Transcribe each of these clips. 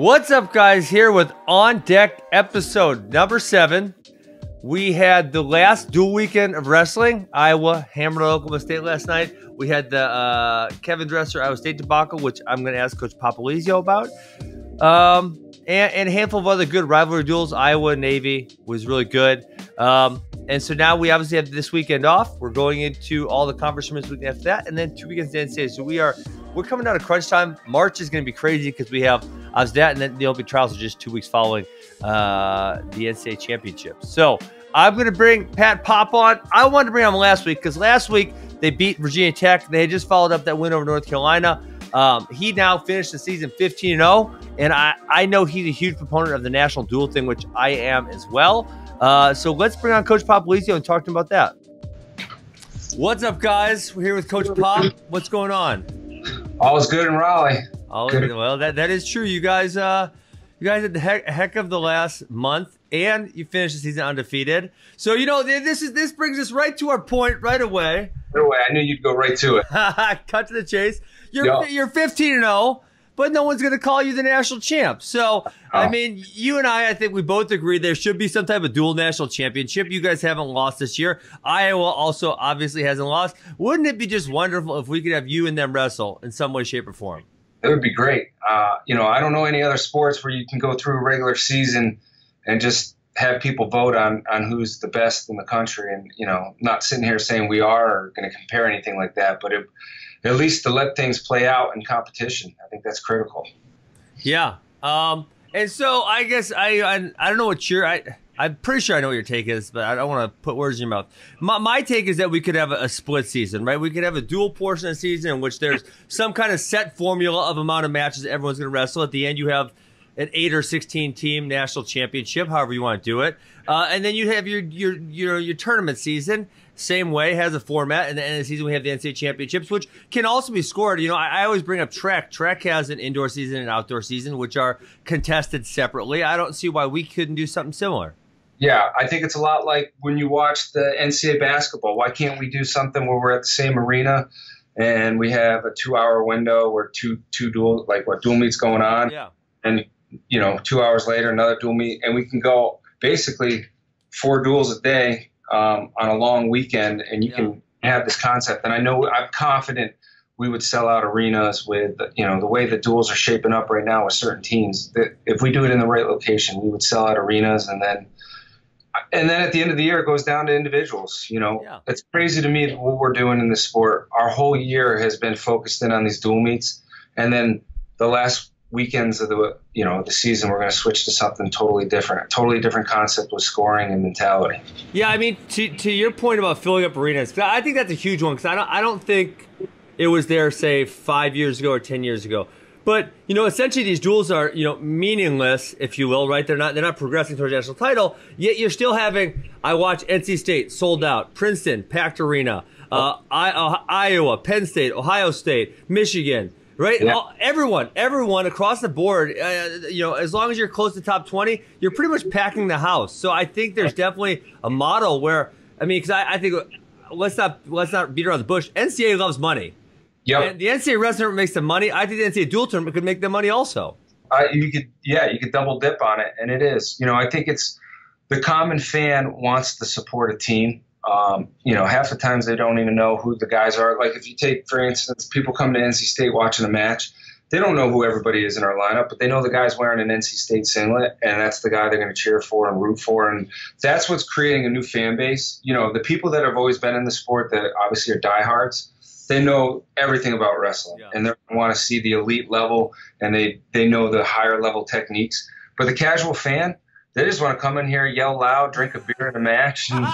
What's up, guys? Here with On Deck episode number 7. We had the last dual weekend of wrestling. Iowa hammered Oklahoma State last night. We had the Kevin Dresser Iowa State debacle, which I'm going to ask Coach Popolizio about. And a handful of other good rivalry duels. Iowa Navy was really good. And so now we obviously have this weekend off. We're going into all the conference tournaments week after that, and then 2 weekends to NCAA. So we're coming down to crunch time. March is going to be crazy because we have that, and then the Olympic trials are just 2 weeks following the NCAA championship. So I'm going to bring Pat Pop on. I wanted to bring him last week because last week they beat Virginia Tech. They had just followed up that win over North Carolina. He now finished the season 15-0, and I know he's a huge proponent of the national duel thing, which I am as well. So let's bring on Coach Popolizio and talk to him about that. What's up, guys? We're here with Coach Pop. What's going on? All is good in Raleigh. All good. Well, that is true. You guys had the heck of the last month, and you finished the season undefeated. So you know this brings us right to our point right away. Right away, I knew you'd go right to it. Cut to the chase. You're 15-0, but no one's going to call you the national champ. So, I mean, you and I think we both agree there should be some type of dual national championship. You guys haven't lost this year. Iowa also obviously hasn't lost. Wouldn't it be just wonderful if we could have you and them wrestle in some way, shape, or form? It would be great. You know, I don't know any other sports where you can go through a regular season and just have people vote on who's the best in the country. And, you know, not sitting here saying we are going to compare anything like that, but at least to let things play out in competition. I think that's critical. Yeah. And so I guess I don't know what your I'm pretty sure I know what your take is, but I don't want to put words in your mouth. My take is that we could have a split season, right? We could have a dual portion of the season in which there's some kind of set formula of amount of matches everyone's going to wrestle. At the end, you have an 8 or 16 team national championship, however you want to do it. And then you have your tournament season. Same way, has a format, and the end of the season we have the NCAA championships, which can also be scored. You know, I always bring up track. Track has an indoor season and an outdoor season, which are contested separately. I don't see why we couldn't do something similar. Yeah, I think it's a lot like when you watch the NCAA basketball. Why can't we do something where we're at the same arena and we have a 2-hour window where two duel, like what dual meets going on, yeah, and you know, 2 hours later another dual meet, and we can go basically 4 duels a day. On a long weekend, and you can have this concept. And I know I'm confident we would sell out arenas with, you know, the way the duels are shaping up right now with certain teams. That if we do it in the right location, we would sell out arenas. And then at the end of the year, it goes down to individuals. You know, it's crazy to me what we're doing in this sport. Our whole year has been focused in on these dual meets. And then the last weekends of the, you know, the season, we're going to switch to something totally different, concept with scoring and mentality. Yeah, I mean, to your point about filling up arenas, I think that's a huge one because I don't think it was there, say, 5 years ago or 10 years ago. But you know, essentially, these duels are, you know, meaningless, if you will, right? They're not progressing towards national title. Yet you're still having. I watch NC State sold out, Princeton packed arena, Iowa, Penn State, Ohio State, Michigan. Right, yeah. Everyone across the board. You know, as long as you're close to top 20, you're pretty much packing the house. So I think there's definitely a model where, I mean, because I think let's not beat around the bush. NCAA loves money. Yeah, and the NCAA wrestling makes the money. I think the NCAA dual tournament could make the money also. You could double dip on it, and it is. You know, I think it's the common fan wants to support a team. You know, half the times they don't even know who the guys are. Like if you take, for instance, people come to NC State watching a match, they don't know who everybody is in our lineup, but they know the guy's wearing an NC State singlet, and that's the guy they're going to cheer for and root for. And that's what's creating a new fan base. You know, the people that have always been in the sport that obviously are diehards, they know everything about wrestling, and they want to see the elite level, and they know the higher level techniques. But the casual fan, they just want to come in here, yell loud, drink a beer in a match, and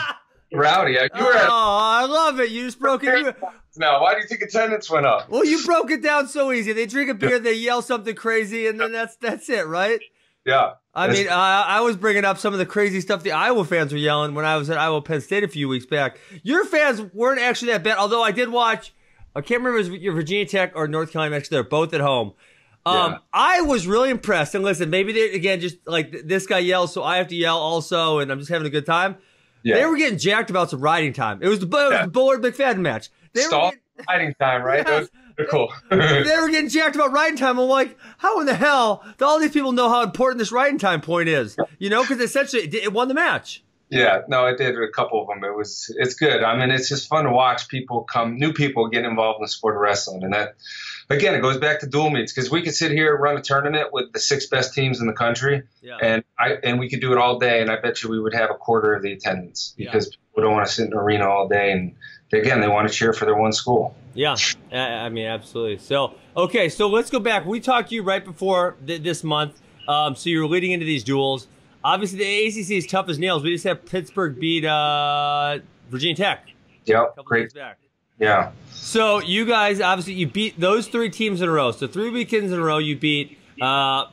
rowdy. I love it. You just broke it. Now, why do you think attendance went up? Well, you broke it down so easy. They drink a beer, they yell something crazy, and then that's it, right? Yeah. I mean, I was bringing up some of the crazy stuff the Iowa fans were yelling when I was at Iowa Penn State a few weeks back. Your fans weren't actually that bad, although I did watch, I can't remember if it was your Virginia Tech or North Carolina match. They're both at home. I was really impressed. And listen, maybe they, again, just like this guy yells, so I have to yell also, and I'm just having a good time. Yeah. They were getting jacked about some riding time. It was the Bullard McFadden match. They were getting riding time, right? Yes. They're cool. They were getting jacked about riding time. I'm like, how in the hell do all these people know how important this riding time point is? You know, because essentially it won the match. Yeah, no, it did a couple of them. It's good. I mean, it's just fun to watch new people get involved in the sport of wrestling. And that, again, it goes back to dual meets, because we could sit here and run a tournament with the 6 best teams in the country, yeah. and we could do it all day, and I bet you we would have a quarter of the attendance, because people don't want to sit in an arena all day, and they want to cheer for their one school. Yeah, I mean, absolutely. So, okay, so let's go back. We talked to you right before this month, so you were leading into these duels. Obviously, the ACC is tough as nails. We just have Pittsburgh beat Virginia Tech. Yeah, great. Yeah. So you guys, obviously, you beat those 3 teams in a row. So 3 weekends in a row, you beat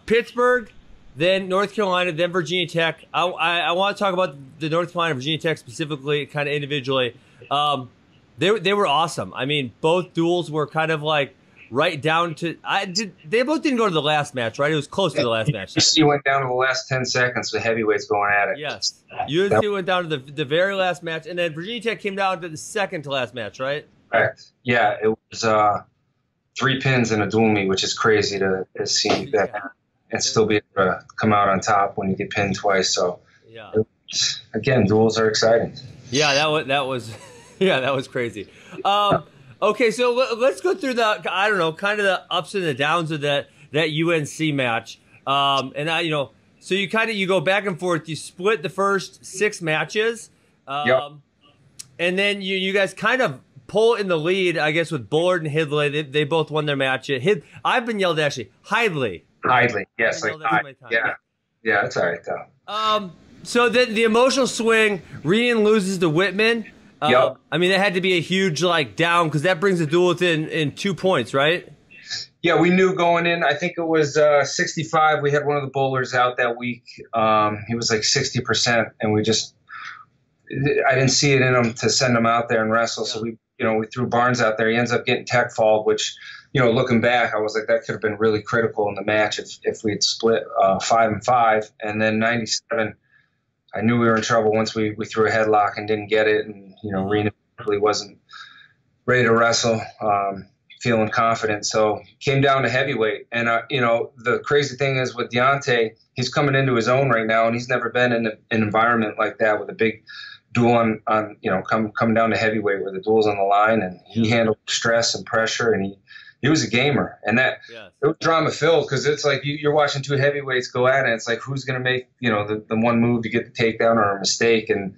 Pittsburgh, then North Carolina, then Virginia Tech. I want to talk about the North Carolina, Virginia Tech specifically, kind of individually. They were awesome. I mean, both duels were kind of like, right down to they both didn't go to the last match, right? It was close to the last match. UC went down to the last 10 seconds with heavyweights going at it. Yes, UC went down to the very last match, and then Virginia Tech came down to the second to last match, right? Correct. Yeah, it was 3 pins in a dual meet, which is crazy to see that and still be able to come out on top when you get pinned twice. So yeah, again, duels are exciting. Yeah, that was crazy. Okay, so let's go through the, I don't know, kind of the ups and the downs of that UNC match. So you kind of, you go back and forth. You split the first 6 matches. And then you guys kind of pull in the lead, I guess, with Bullard and Hidlay. They both won their match. I've been yelled at, actually. Hidlay, yes. Yeah, that's all right, though. So then the emotional swing, Rian loses to Whitman. I mean, that had to be a huge, like, down, because that brings the duel within 2 points, right? Yeah, we knew going in. I think it was 65. We had one of the bowlers out that week. He was like 60%, and I didn't see it in him to send him out there and wrestle. Yeah. So we threw Barnes out there. He ends up getting tech fauled, which, looking back, I was like, that could have been really critical in the match if we had split 5 and 5, and then 97. I knew we were in trouble once we threw a headlock and didn't get it, and Rena really wasn't ready to wrestle, feeling confident. So came down to heavyweight, and the crazy thing is with Deontay, he's coming into his own right now, and he's never been in an environment like that with a big duel on come down to heavyweight where the duel's on the line, and he handled stress and pressure, and he was a gamer, and it was drama filled, because it's like you're watching 2 heavyweights go at it. It's like, who's going to make the one move to get the takedown or a mistake? And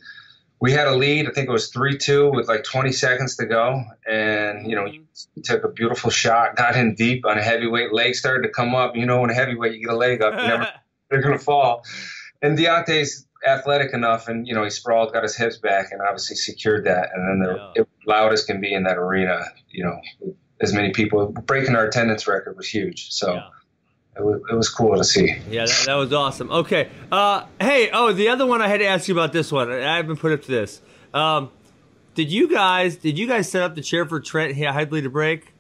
we had a lead. I think it was 3-2 with like 20 seconds to go, and you took a beautiful shot, got in deep on a heavyweight. Leg started to come up. When a heavyweight, you get a leg up, they're going to fall. And Deontay's athletic enough, and he sprawled, got his hips back, and obviously secured that. And then it was loud as can be in that arena, as many people. Breaking our attendance record was huge, so it was cool to see. Yeah, that was awesome. Okay, hey, the other one I had to ask you about, this one I haven't put up to this. Did you guys set up the chair for Trent Hidley to break?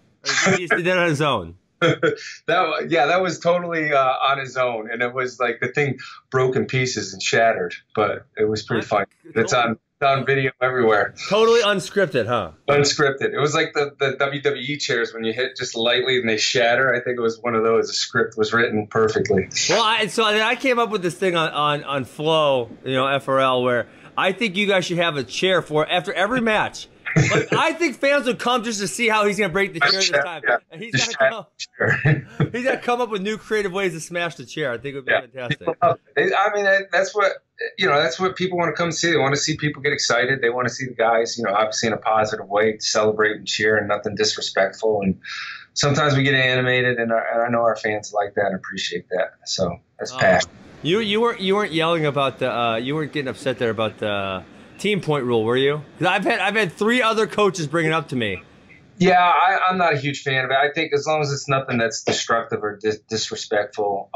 Or did he just do that on his own? That was totally on his own, and it was like the thing broke in pieces and shattered, but it was pretty fun. It's on video everywhere. Totally unscripted, huh? Unscripted. It was like the WWE chairs when you hit just lightly and they shatter. I think it was one of those. The script was written perfectly. Well, so I came up with this thing on Flow, FRL, where I think you guys should have a chair for after every match. Like, I think fans would come just to see how he's going to break the chair this time. Yeah. And he's got to come up with new creative ways to smash the chair. I think it would be fantastic. I mean, that's what, that's what people want to come see. They want to see people get excited. They want to see the guys, obviously in a positive way, celebrate and cheer and nothing disrespectful. And sometimes we get animated, and I know our fans like that and appreciate that. So that's passion. You weren't yelling about the you weren't getting upset there about the team point rule, were you? Because I've had 3 other coaches bring it up to me. Yeah, I'm not a huge fan of it. I think as long as it's nothing that's destructive or disrespectful,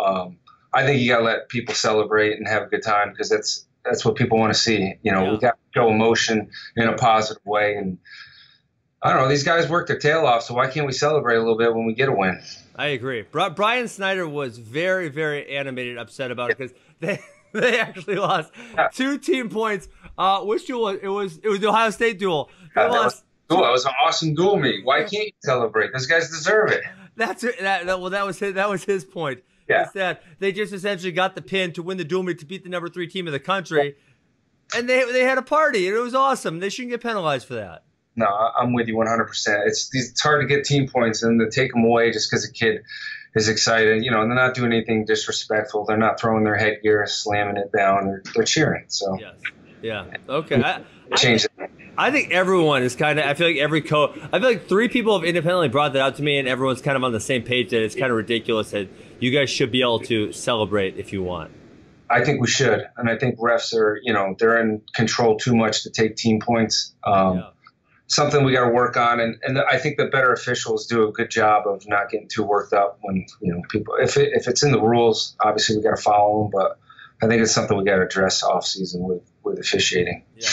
I think you got to let people celebrate and have a good time, because that's what people want to see. We got to show emotion in a positive way, and I don't know. These guys work their tail off, so why can't we celebrate a little bit when we get a win? I agree. Brian Snyder was very, very animated, upset about it, because they actually lost 2 team points. Which duel? It was the Ohio State duel. They lost duel. It was an awesome duel meet. Why can't you celebrate? Those guys deserve it. That's it. Well, that was his point. Yeah. It's that they just essentially got the pin to win the duel meet to beat the number 3 team of the country, and they had a party, and it was awesome. They shouldn't get penalized for that. No, I'm with you 100%. It's hard to get team points and to take them away just because a kid is excited, you know, and they're not doing anything disrespectful. They're not throwing their headgear, slamming it down. They're cheering. So, yes. Yeah. Okay. I think everyone is kind of, I feel like I feel like 3 people have independently brought that out to me, and everyone's kind of on the same page that it's kind of ridiculous that you guys should be able to celebrate if you want. I think we should. And I think refs are, you know, they're in control too much to take team points. Yeah. Something we got to work on, and I think the better officials do a good job of not getting too worked up when, you know, people. If it's in the rules, obviously we got to follow them, but I think it's something we got to address off season with officiating. Yeah,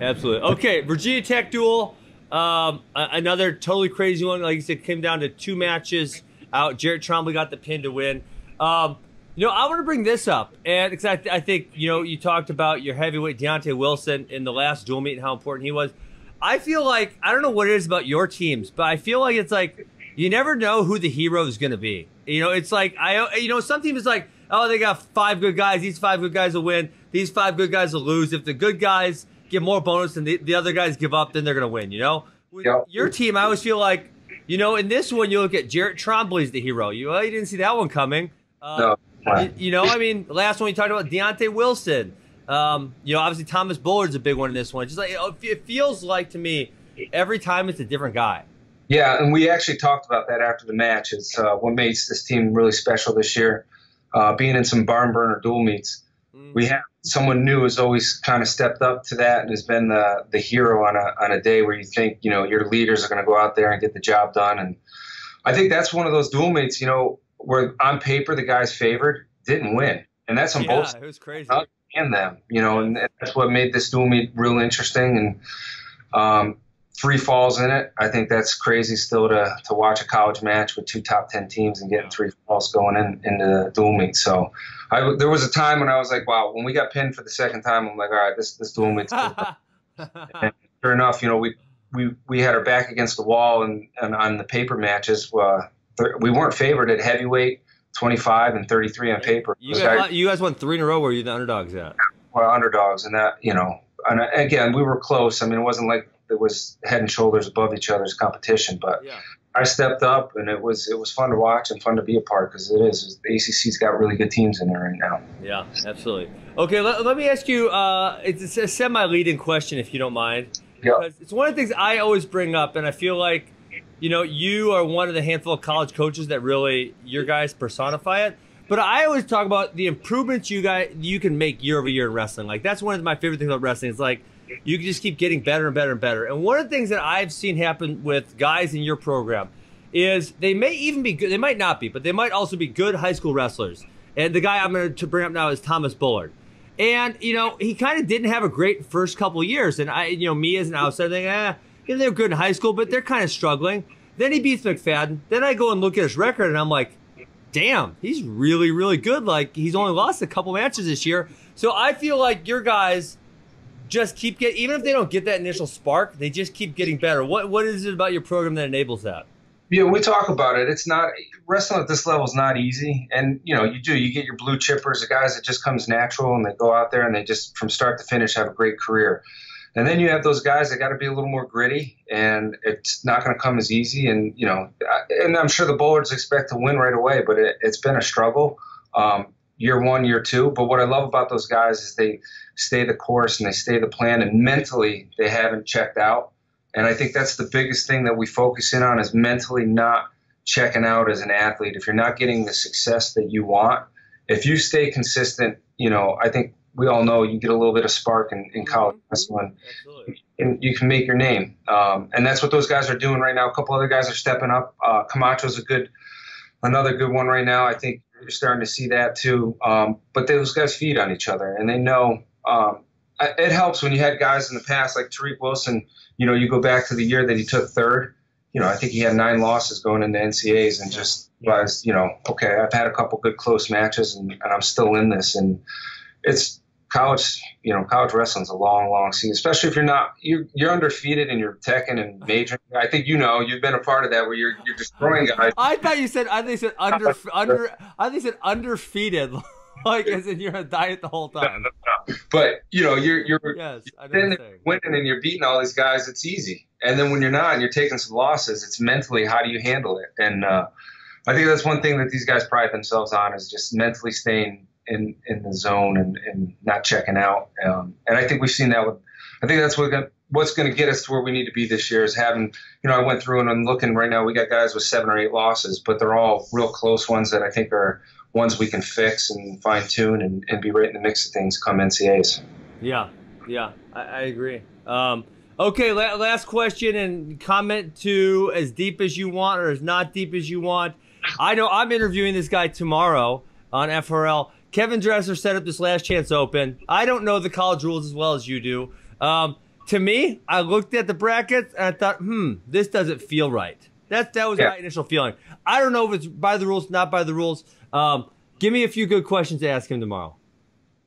absolutely. Okay, Virginia Tech duel, another totally crazy one. Like you said, came down to 2 matches out. Jarrett Trombley got the pin to win. You know, I want to bring this up, and because I think, you know, you talked about your heavyweight Deontay Wilson in the last duel meet and how important he was. I feel like, I don't know what it is about your teams, but I feel like it's like, you never know who the hero is going to be. You know, it's like, you know, some team is like, oh, they got 5 good guys. These 5 good guys will win. These 5 good guys will lose. If the good guys get more bonus and the other guys give up, then they're going to win, you know? With your team, I always feel like, you know, in this one, you look at Jarrett Trombley's the hero. You didn't see that one coming. No. You know, I mean, last one we talked about Deontay Wilson. You know, obviously Thomas Bullard's a big one in this one. Just like it feels like to me, every time it's a different guy. Yeah, and we actually talked about that after the match. It's what makes this team really special this year. Being in some barn burner duel meets, we have someone new has always kind of stepped up to that and has been the hero on a day where you think, you know, your leaders are going to go out there and get the job done. And I think that's one of those duel meets, you know, where on paper the guy's favored didn't win, and that's on both. Yeah, it was crazy. And them, you know, and that's what made this duel meet real interesting. And 3 falls in it. I think that's crazy still to watch a college match with 2 top 10 teams and getting 3 falls going into the duel meet. So there was a time when I was like, wow, when we got pinned for the 2nd time, I'm like, all right, this duel meet's good. And sure enough, you know, we had our back against the wall, and on the paper matches, we weren't favored at heavyweight. 25 and 33 on paper. You guys won 3 in a row. Where you the underdogs at? Well, underdogs, and that, you know, and again, we were close. I mean, it wasn't like it was head and shoulders above each other's competition, but yeah. I stepped up, and it was fun to watch and fun to be a part, because it is. The ACC's got really good teams in there right now. Yeah, absolutely. Okay, let me ask you. It's a semi-leading question, if you don't mind. Yeah. It's one of the things I always bring up, and I feel like, you know, you are one of the handful of college coaches that really your guys personify it. But I always talk about the improvements you can make year over year in wrestling. Like, that's one of my favorite things about wrestling. It's like you can just keep getting better and better and better. And one of the things that I've seen happen with guys in your program is they may even be good. They might not be, but they might also be good high school wrestlers. And the guy I'm going to bring up now is Thomas Bullard. And, you know, he kind of didn't have a great first couple of years. And I, you know, me as an outsider, I think, and they're good in high school, but they're kind of struggling. Then he beats McFadden. Then I go and look at his record, and I'm like, damn, he's really, really good. Like, he's only lost a couple matches this year. So I feel like your guys just keep getting, even if they don't get that initial spark, they just keep getting better. What is it about your program that enables that? Yeah, we talk about it. It's not, wrestling at this level is not easy. And, you know, you get your blue chippers, the guys that just comes natural, and they go out there and they just from start to finish have a great career. And then you have those guys that got to be a little more gritty, and it's not going to come as easy. And, you know, and I'm sure the Bullards expect to win right away, but it's been a struggle year one, year two. But what I love about those guys is they stay the course and they stay the plan, and mentally they haven't checked out. And I think that's the biggest thing that we focus in on is mentally not checking out as an athlete. If you're not getting the success that you want, if you stay consistent, you know, I think we all know you get a little bit of spark in college wrestling, and you can make your name. And that's what those guys are doing right now. A couple other guys are stepping up. Camacho's another good one right now. I think you're starting to see that too. But those guys feed on each other, and they know it helps when you had guys in the past like Tariq Wilson. You know, you go back to the year that he took 3rd. You know, I think he had 9 losses going into NCAAs, and just realized, you know, okay, I've had a couple good close matches, and I'm still in this, and it's college, you know, college wrestling's a long, long scene, especially if you're not, you're undefeated and you're teching and majoring. I think, you know, you've been a part of that where you're destroying guys. I thought you said, I think you said undefeated, like as in you're on diet the whole time. No, no, no. But you know, you're winning and you're beating all these guys. It's easy. And then when you're not and you're taking some losses, it's mentally, how do you handle it? And I think that's one thing that these guys pride themselves on, is just mentally staying in the zone and not checking out. And I think we've seen that with, I think that's what's going to get us to where we need to be this year, is having, you know, I went through and I'm looking right now, we got guys with 7 or 8 losses, but they're all real close ones that I think are ones we can fix and fine tune and be right in the mix of things come NCAAs. Yeah. Yeah. I agree. Okay, last question, and comment to as deep as you want or as not deep as you want. I know I'm interviewing this guy tomorrow on FRL. Kevin Dresser set up this Last Chance Open. I don't know the college rules as well as you do. To me, I looked at the brackets and I thought, this doesn't feel right. That was my initial feeling. I don't know if it's by the rules, not by the rules. Give me a few good questions to ask him tomorrow.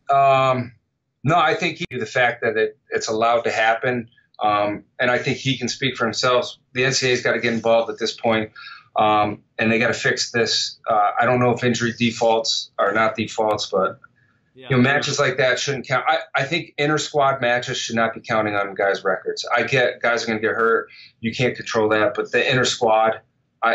No, I think the fact that it's allowed to happen, and I think he can speak for himself. The NCAA's got to get involved at this point, and they got to fix this. I don't know if injury defaults are not defaults, but you know, matches like that shouldn't count. I think inter-squad matches should not be counting on guys' records. I get guys are going to get hurt. You can't control that, but the inter-squad,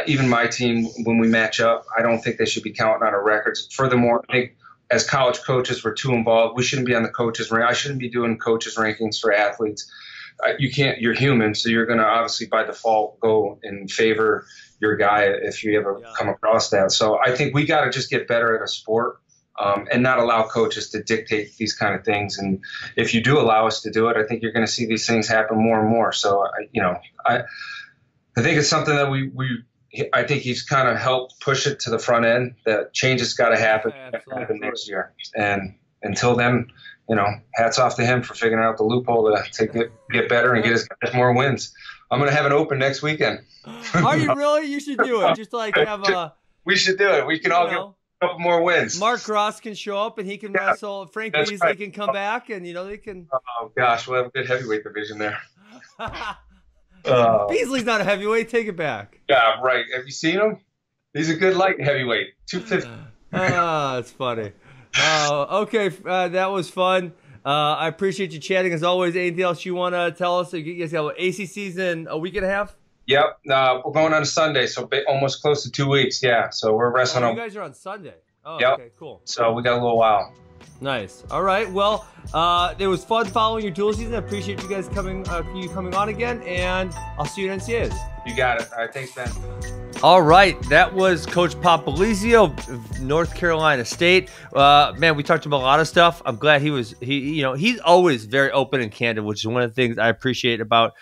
even my team, when we match up, I don't think they should be counting on our records. Furthermore, I think as college coaches, we're too involved. We shouldn't be on the coaches' rank. I shouldn't be doing coaches' rankings for athletes. You can't, you're human, so you're going to obviously by default go and favor your guy if you ever come across that. So I think we got to just get better at a sport, and not allow coaches to dictate these kind of things. And if you do allow us to do it, I think you're going to see these things happen more and more. So, I think it's something that I think he's kind of helped push it to the front end, that change has got to happen next year. And until then, you know, hats off to him for figuring out the loophole to get better and get his guys more wins. I'm going to have an open next weekend. Are you really? You should do it. Just like have a. We should do it. We can all get a couple more wins. Mark Gross can show up and he can wrestle. Frank Beasley can come back, and you know they can. Oh gosh, we'll have a good heavyweight division there. Beasley's not a heavyweight. Take it back. Yeah, right. Have you seen him? He's a good light heavyweight. 250. Ah, that's funny. Okay, that was fun. I appreciate you chatting as always. Anything else you want to tell us? You guys got ACC's in a week and a half? Yep. We're going on Sunday, so almost close to 2 weeks. Yeah, so we're wrestling. You guys are on Sunday. Oh, yep. Okay, cool. So we got a little while. Nice. All right. Well, it was fun following your dual season. I appreciate you guys coming on again, and I'll see you at NCAAs. You got it. All right. Thanks, Ben. All right, that was Coach Popolizio of North Carolina State. Man, we talked about a lot of stuff. I'm glad he, you know, he's always very open and candid, which is one of the things I appreciate about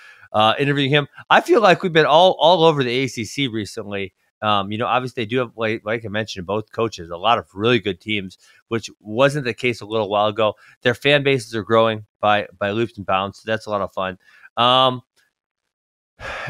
interviewing him. I feel like we've been all over the ACC recently. You know, obviously they do have, like I mentioned, both coaches, a lot of really good teams, which wasn't the case a little while ago. Their fan bases are growing by loops and bounds. So that's a lot of fun.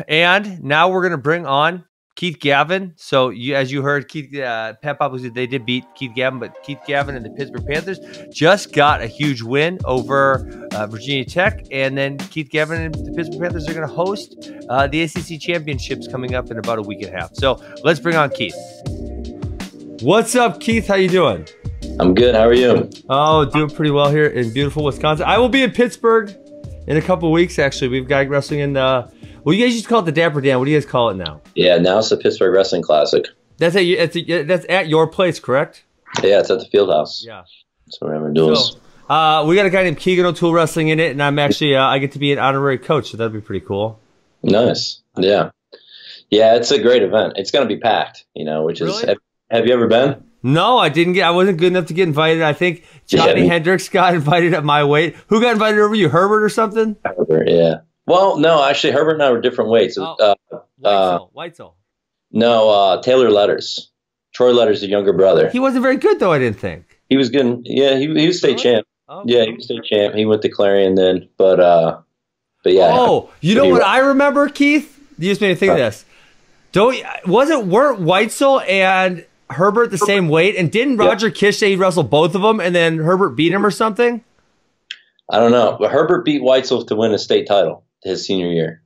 And now we're going to bring on Keith Gavin. So as you heard, Pat Popolizio, they did beat Keith Gavin, but Keith Gavin and the Pittsburgh Panthers just got a huge win over Virginia Tech. And then Keith Gavin and the Pittsburgh Panthers are going to host the ACC Championships coming up in about a week and a half. So let's bring on Keith. What's up, Keith? How you doing? I'm good. How are you? Oh, doing pretty well here in beautiful Wisconsin. I will be in Pittsburgh in a couple weeks, actually. We've got wrestling in well, you guys used to call it the Dapper Dan. What do you guys call it now? Yeah, now it's the Pittsburgh Wrestling Classic. That's at your place, correct? Yeah, it's at the Fieldhouse. Yeah. That's what we're having duels. So, we got a guy named Keegan O'Toole wrestling in it, and I'm actually, I get to be an honorary coach, so that'd be pretty cool. Nice. Yeah. Yeah, it's a great event. It's going to be packed, you know, which is, have you ever been? No, I didn't I wasn't good enough to get invited. I think Johnny Hendricks got invited at my weight. Who got invited over you, Herbert or something? Herbert, yeah. Well, no, actually, Herbert and I were different weights. Weitzel. No, Taylor Letters. Troy Letters, the younger brother. He wasn't very good, though, I didn't think. He was good. Yeah, he was state champ. Oh, yeah, he was state champ. He went to Clarion then. But yeah. Oh, you know what I remember, Keith? You just made me think of this. Weren't Weitzel and Herbert the same weight? And didn't Roger Kish say he wrestled both of them, and then Herbert beat him or something? I don't know. But Herbert beat Weitzel to win a state title his senior year.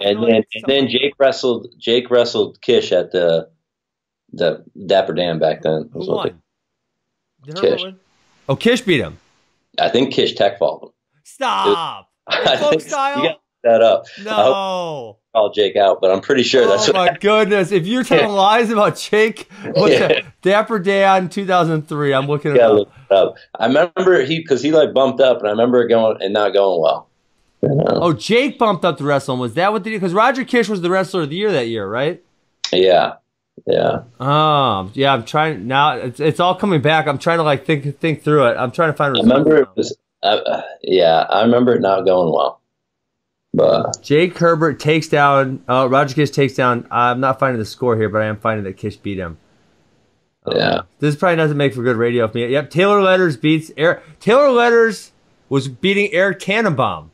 And then Jake wrestled Kish at the Dapper Dan back then. Who won? Did Kish win? Oh, Kish beat him. I think Kish tech followed him. Stop. Folk style? You got that up. No. Call Jake out, but I'm pretty sure that's what happened. Goodness. If you're telling lies about Jake, Dapper Dan 2003, I'm looking it up. I remember because he like bumped up, and I remember it going and not going well. You know? Oh, Jake bumped up to wrestling. Was that what they did? Because Roger Kish was the wrestler of the year that year, right? Yeah. Yeah. Oh, yeah. I'm trying now. It's all coming back. I'm trying to like think through it. I'm trying to find. I remember it was. Yeah, I remember it not going well. But Jake Herbert takes down Roger Kish takes down. I'm not finding the score here, but I am finding that Kish beat him. Yeah. This probably doesn't make for good radio for me. Yep. Taylor Letters beats Eric. Taylor Letters was beating Eric Cannonbaum.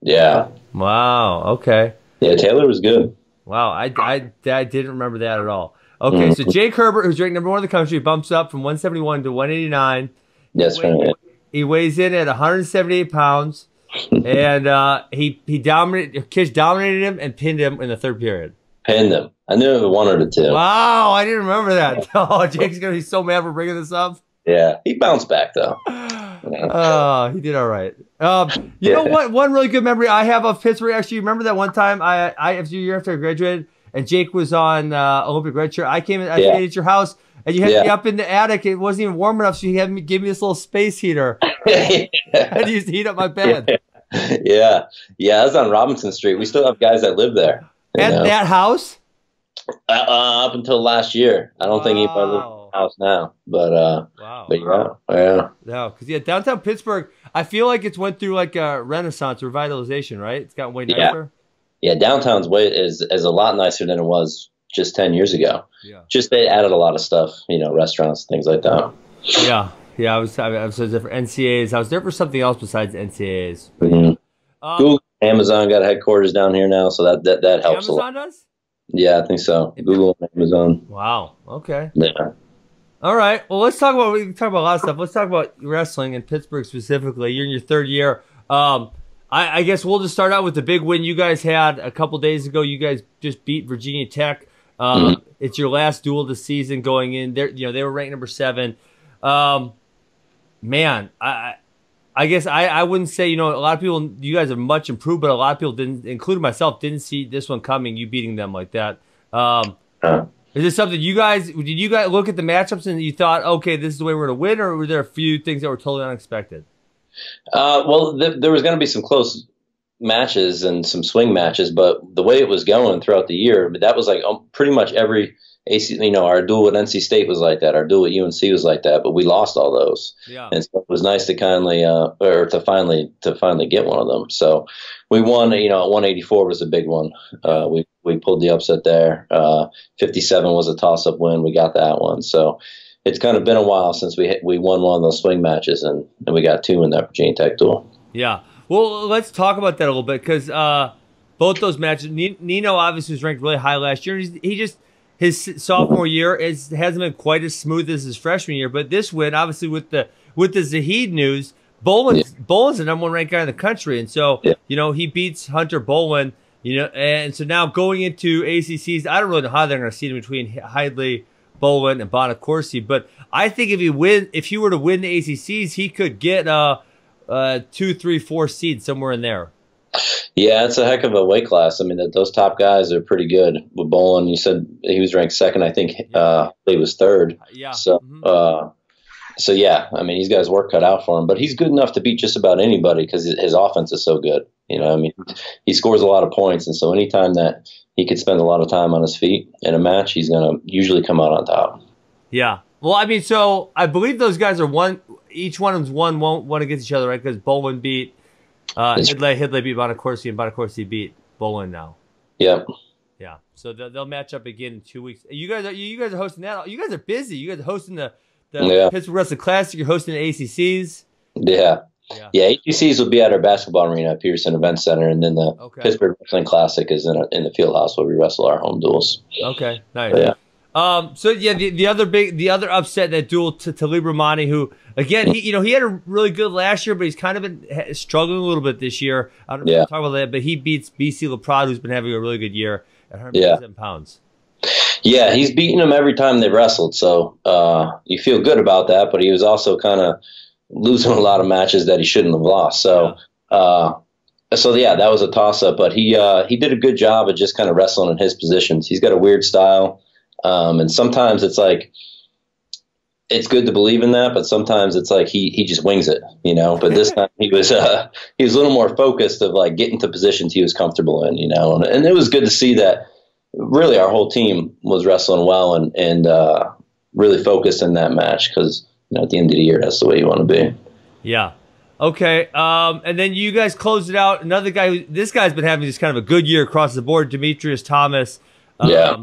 Yeah. Wow. Okay. Yeah, Taylor was good. Wow, I didn't remember that at all. Okay, so Jake Herbert, who's ranked #1 in the country, bumps up from 171 to 189. Yes, right. He weighs in at 178 pounds, and he dominated. Kish dominated him and pinned him in the third period. Pinned him. I knew it was one or the two. Wow, I didn't remember that. Oh, Jake's gonna be so mad for bringing this up. Yeah, he bounced back though. He did all right. You know what? One really good memory I have of Pittsburgh, actually, remember that one time after a year after I graduated and Jake was on Olympic Red Shirt, I came and I stayed at your house and you had me up in the attic. It wasn't even warm enough, so you had me give me this little space heater. And you used to heat up my bed. Yeah, I was on Robinson Street. We still have guys that live there. At that house? Up until last year. I don't think anybody lived house now, but no, because downtown Pittsburgh, I feel like it's went through like a renaissance, revitalization, right? It's gotten way nicer. Yeah, downtown's is a lot nicer than it was just 10 years ago. Yeah, just they added a lot of stuff, you know, restaurants, things like that. Yeah. I was there for NCAAs. I was there for something else besides NCAAs. But Google, Amazon got headquarters down here now, so that helps a lot. Does? Yeah, I think so. Google, Amazon. Wow. Okay. Yeah. All right. Well, we can talk about a lot of stuff. Let's talk about wrestling in Pittsburgh specifically. You're in your third year. I guess we'll just start out with the big win you guys had a couple days ago. You guys just beat Virginia Tech. It's your last duel of the season going in. They were ranked #7. Man, I guess I wouldn't say, you know, a lot of people, you guys are much improved, but a lot of people didn't, including myself, didn't see this one coming. You beating them like that. Is this something did you guys look at the matchups and you thought, okay, this is the way we're going to win, or were there a few things that were totally unexpected? Well, there was going to be some close matches and some swing matches, but the way it was going throughout the year, but that was like pretty much every ACC, you know, our duel with NC State was like that. Our duel with UNC was like that, but we lost all those. Yeah. And so it was nice to finally get one of them. So we won, you know, 184 was a big one. We pulled the upset there. 57 was a toss up win. We got that one. So it's kind of been a while since we won one of those swing matches, and we got two in that Virginia Tech duel. Yeah. Well, let's talk about that a little bit, because both those matches, Nino obviously was ranked really high last year. His sophomore year hasn't been quite as smooth as his freshman year, but this win, obviously, with the Zahid news, Bowen's the #1 ranked guy in the country, and so you know, he beats Hunter Bowen, you know, and so now going into ACCs, I don't really know how they're going to see it between Hidlay, Bowen, and Bonacorsi, but I think if he were to win the ACCs, he could get a 2, 3, 4 seed somewhere in there. Yeah, it's a heck of a weight class. I mean, those top guys are pretty good. With Bowen, you said he was ranked 2nd. I think he was 3rd. Yeah. So, so yeah, I mean, he's got his work cut out for him, but he's good enough to beat just about anybody because his offense is so good. You know, I mean, he scores a lot of points, and so anytime that he could spend a lot of time on his feet in a match, he's going to usually come out on top. Yeah. Well, I mean, so I believe those guys are each one of them's one against each other, right? Because Bowen beat Hidlay beat Bonacorsi, and Bonacorsi beat Bowen now. Yep. Yeah. So they'll match up again in 2 weeks. You guys are hosting that. You guys are busy. You guys are hosting the Pittsburgh Wrestling Classic. You're hosting the ACCs. Yeah. ACCs will be at our basketball arena at Peterson Event Center, and then the Pittsburgh Wrestling Classic is in the Fieldhouse where we wrestle our home duels. Okay. Nice. But yeah. So yeah, the other upset in that duel to Talib Rahmani, who again he had a really good last year, but he's kind of been struggling a little bit this year. I don't know if we'll talk about that, but he beats BC LaPrade, who's been having a really good year at 107 pounds. Yeah, he's beaten him every time they wrestled, so you feel good about that. But he was also kind of losing a lot of matches that he shouldn't have lost. So, yeah, that was a toss-up. But he did a good job of just kind of wrestling in his positions. He's got a weird style, and sometimes it's like it's good to believe in that, but sometimes it's like he just wings it, you know. But this time he was a little more focused of like getting to positions he was comfortable in, you know. And it was good to see that. Really, our whole team was wrestling well and really focused in that match because, you know, at the end of the year, that's the way you want to be. Yeah. Okay. And then you guys closed it out. Another guy, this guy's been having just kind of a good year across the board, Demetrius Thomas. Yeah.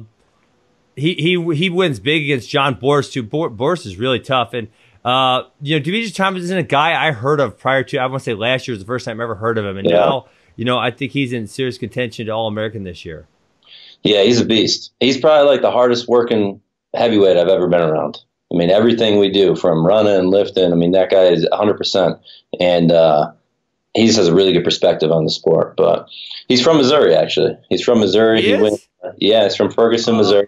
He wins big against John Boris, too. Boris is really tough. And, you know, Demetrius Thomas isn't a guy I heard of prior to, I want to say last year was the first time I ever heard of him. And now, you know, I think he's in serious contention to All-American this year. Yeah, he's a beast. He's probably like the hardest working heavyweight I've ever been around. I mean, everything we do from running and lifting, I mean, that guy is 100%. And he just has a really good perspective on the sport. But he's from Missouri, actually. He's from Missouri. He went, yeah, he's from Ferguson, Missouri.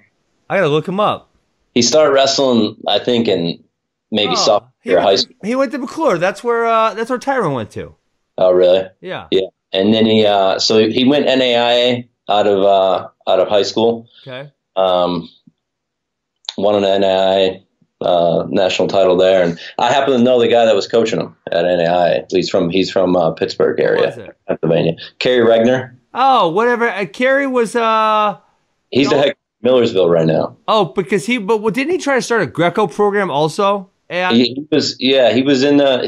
I got to look him up. He started wrestling, I think, in maybe sophomore year high school. He went to McClure. That's where Tyron went to. Oh, really? Yeah. Yeah. And then he so he went NAIA out of high school. Okay. Won an NAIA national title there, and I happen to know the guy that was coaching him at NAIA. He's from Pittsburgh area, Pennsylvania. Kerry Regner. Oh, whatever. Kerry was he's the head coach of Millersville right now. Oh, because didn't he try to start a Greco program also? And he was in out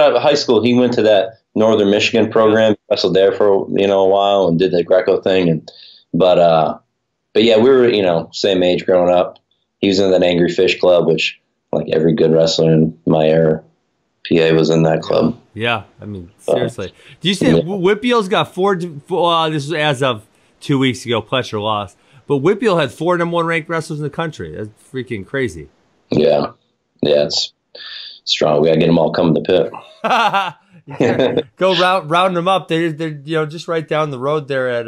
of high school. He went to that Northern Michigan program, wrestled there for, you know, a while and did the Greco thing. And but yeah, we were, you know, same age growing up. He was in that Angry Fish Club, which like every good wrestler in my era, PA was in that club. Yeah, I mean, seriously. Do you see Whitbeal's got four this was as of 2 weeks ago, Pletcher lost. But Whitbeal had four #1 ranked wrestlers in the country. That's freaking crazy. Yeah. Yeah, it's strong. We gotta get them all coming to Pitt. Go round them up. They're you know, just right down the road there at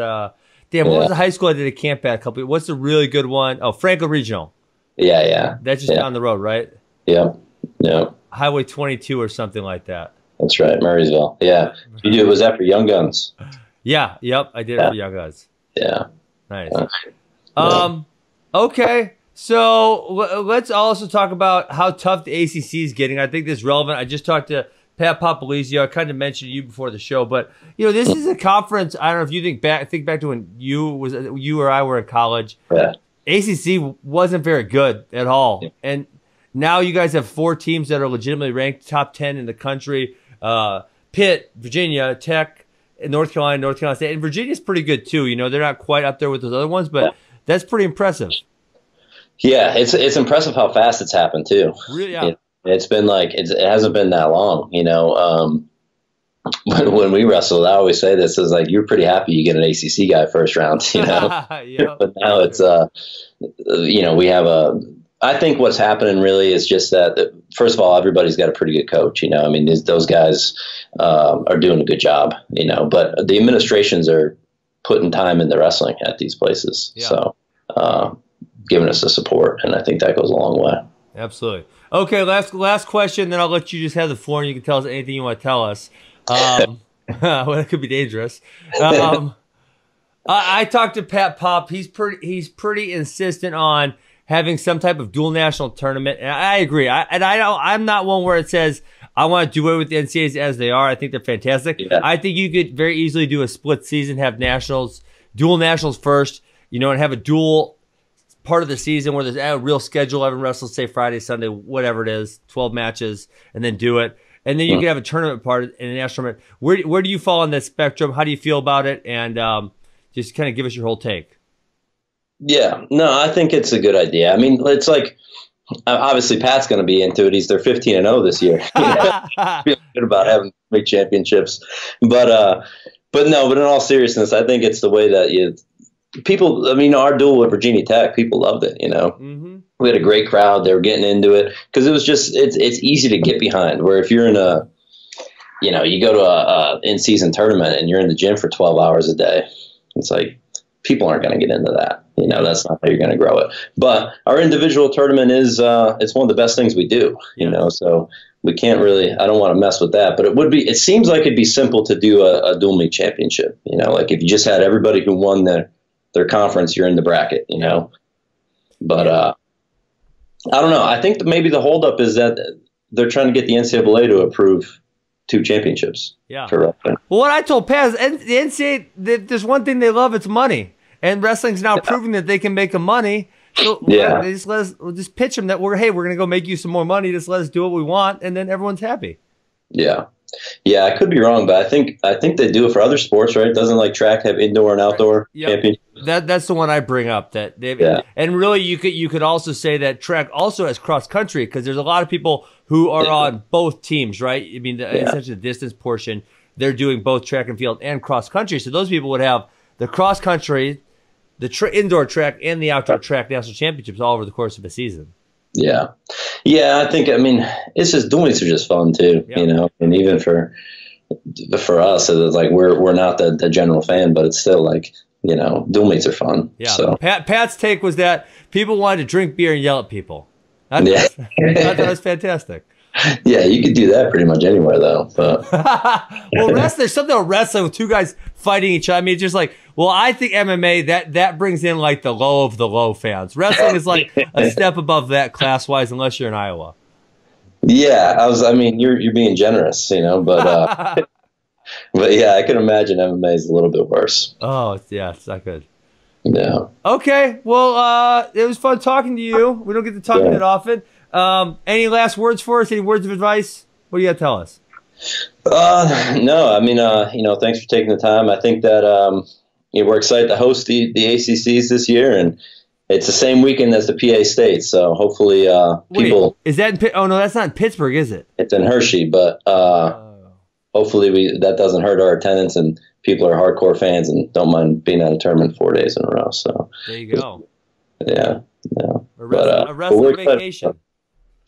what was the high school I did a camp at a couple? What's the really good one? Oh, Franklin Regional. Yeah, yeah. That's just down the road, right? Yeah, yeah. Highway 22 or something like that. That's right, Murraysville. Yeah, it was after Young Guns. Yeah, yep, I did it for Young Guns. Yeah, nice. Okay. So let's also talk about how tough the ACC is getting. I think this is relevant. I just talked to Pat Popolizio. I kind of mentioned you before the show, but you know, this is a conference. I don't know if you think back to when you or I were in college. Yeah. ACC wasn't very good at all, and now you guys have four teams that are legitimately ranked top 10 in the country: Pitt, Virginia Tech, and North Carolina State. And Virginia's pretty good too. You know, they're not quite up there with those other ones, but that's pretty impressive. Yeah, it's impressive how fast it's happened too. Really, yeah. It's been like it hasn't been that long, you know. When we wrestled, I always say this is like you're pretty happy you get an ACC guy first round, you know. But now it's you know, we have a. I think what's happening really is just that first of all, everybody's got a pretty good coach, you know. I mean, those guys are doing a good job, you know. But the administrations are putting time into wrestling at these places, so giving us the support, and I think that goes a long way. Absolutely. Okay, last question, then I'll let you just have the floor, and you can tell us anything you want to tell us. Well, that could be dangerous. I talked to Pat Pop. He's pretty insistent on having some type of dual national tournament, and I agree. I'm not one where it says I want to do it with the NCAAs as they are. I think they're fantastic. Yeah. I think you could very easily do a split season, have nationals, dual nationals first, you know, and have a dual part of the season where there's a real schedule. Everyone wrestles, say Friday, Sunday, whatever it is, 12 matches, and then do it. And then you can have a tournament part in a national tournament. Where do you fall on this spectrum? How do you feel about it? And just kind of give us your whole take. Yeah, no, I think it's a good idea. I mean, it's like, obviously Pat's going to be into it. He's their 15-0 this year. I feel good about having big championships. But no, but in all seriousness, I think it's the way that you people, I mean, our duel with Virginia Tech, people loved it, you know. Mm-hmm. We had a great crowd. They were getting into it because it was just, it's easy to get behind, where if you're in a, you know, you go to a in-season tournament and you're in the gym for 12 hours a day, it's like, people aren't going to get into that. You know, that's not how you're going to grow it. But our individual tournament is, it's one of the best things we do, you know, so we can't really, I don't want to mess with that, but it would be, it seems like it'd be simple to do a dual meet championship, you know, like if you just had everybody who won their conference, you're in the bracket, you know, but, I don't know. I think that maybe the holdup is that they're trying to get the NCAA to approve 2 championships. Yeah. For wrestling. Well, what I told Pat is the NCAA, there's one thing they love, it's money. And wrestling's now proving that they can make them money. So yeah, they just we'll just pitch them that we're going to go make you some more money. Just let us do what we want. And then everyone's happy. Yeah. Yeah, I could be wrong, but I think they do it for other sports, right? Doesn't like track have indoor and outdoor championships? That's the one I bring up. That they've, and really you could also say that track also has cross country, because there's a lot of people who are on both teams, right? I mean, essentially the distance portion, they're doing both track and field and cross country. So those people would have the cross country, the indoor track, and the outdoor track national championships all over the course of a season. Yeah. Yeah, I think, I mean, it's just, dual meets are just fun too, you know, and even for us, it's like, we're not the general fan, but it's still like, you know, dual meets are fun. Yeah. So Pat's take was that people wanted to drink beer and yell at people. I thought that was fantastic. Yeah, you could do that pretty much anywhere though. But well, there's something about wrestling with two guys fighting each other. I mean, it's just like, well, I think MMA that brings in like the low of the low fans. Wrestling is like a step above that class wise, unless you're in Iowa. Yeah, I mean, you're being generous, you know, but but yeah, I can imagine MMA is a little bit worse. Oh yeah, it's not good. Yeah. Okay. Well, it was fun talking to you. We don't get to talk that often. Any last words for us? Any words of advice? What do you got to tell us? No, I mean, you know, thanks for taking the time. I think that, you know, we're excited to host the ACCs this year, and it's the same weekend as the PA State. So hopefully, people. Wait, is that, oh no, that's not in Pittsburgh, is it? It's in Hershey, but, hopefully that doesn't hurt our attendance, and people are hardcore fans and don't mind being at a tournament 4 days in a row. So there you go. Yeah. Yeah. A wrestling vacation.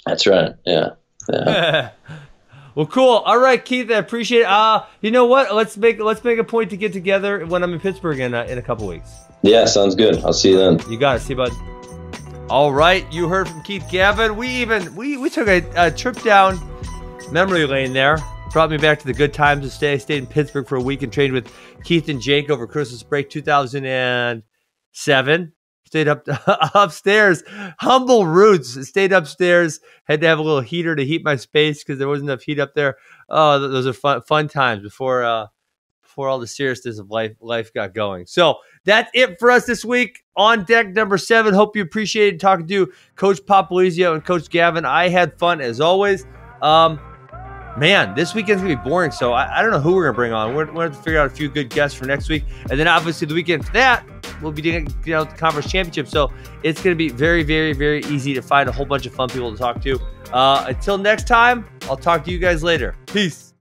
That's right. Yeah. Yeah. Well, cool. All right, Keith, I appreciate it. You know what? Let's make a point to get together when I'm in Pittsburgh in a couple weeks. Yeah, sounds good. I'll see you then. You got it. See you, bud. All right, you heard from Keith Gavin. We took a trip down memory lane there. Brought me back to the good times of stay. I stayed in Pittsburgh for a week and trained with Keith and Jake over Christmas break 2007. Stayed up upstairs, humble roots. Stayed upstairs. Had to have a little heater to heat my space because there wasn't enough heat up there. Oh, those are fun times before all the seriousness of life got going. So that's it for us this week on deck number 7. Hope you appreciated talking to Coach Popolizio and Coach Gavin. I had fun as always. Man, this weekend's going to be boring, so I don't know who we're going to bring on. We're going to have to figure out a few good guests for next week. And then, obviously, the weekend for that, we'll be doing the conference championship. So it's going to be very, very, very easy to find a whole bunch of fun people to talk to. Until next time, I'll talk to you guys later. Peace.